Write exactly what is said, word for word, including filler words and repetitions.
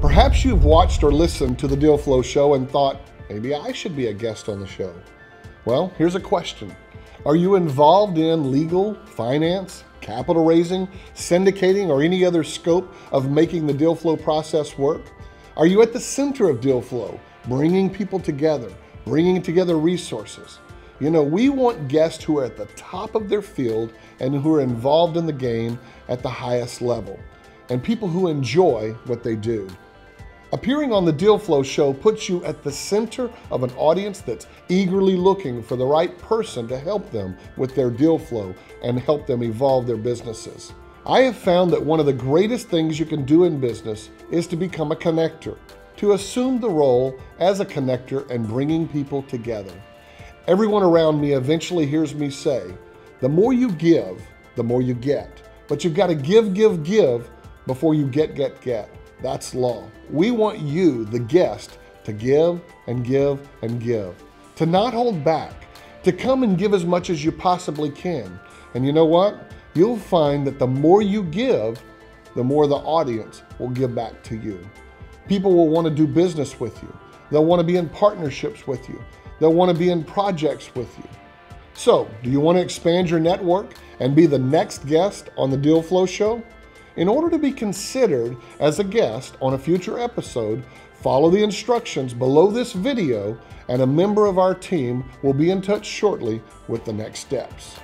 Perhaps you've watched or listened to The Deal Flow Show and thought, maybe I should be a guest on the show. Well, here's a question. Are you involved in legal, finance, capital raising, syndicating, or any other scope of making the deal flow process work? Are you at the center of deal flow, bringing people together, bringing together resources? You know, we want guests who are at the top of their field and who are involved in the game at the highest level, and people who enjoy what they do. Appearing on the Deal Flow Show puts you at the center of an audience that's eagerly looking for the right person to help them with their deal flow and help them evolve their businesses. I have found that one of the greatest things you can do in business is to become a connector, to assume the role as a connector and bringing people together. Everyone around me eventually hears me say, the more you give, the more you get. But you've got to give, give, give before you get, get, get. That's law. We want you, the guest, to give and give and give, to not hold back, to come and give as much as you possibly can. And you know what? You'll find that the more you give, the more the audience will give back to you. People will want to do business with you. They'll want to be in partnerships with you. They'll want to be in projects with you. So, do you want to expand your network and be the next guest on the Deal Flow Show? In order to be considered as a guest on a future episode, follow the instructions below this video, and a member of our team will be in touch shortly with the next steps.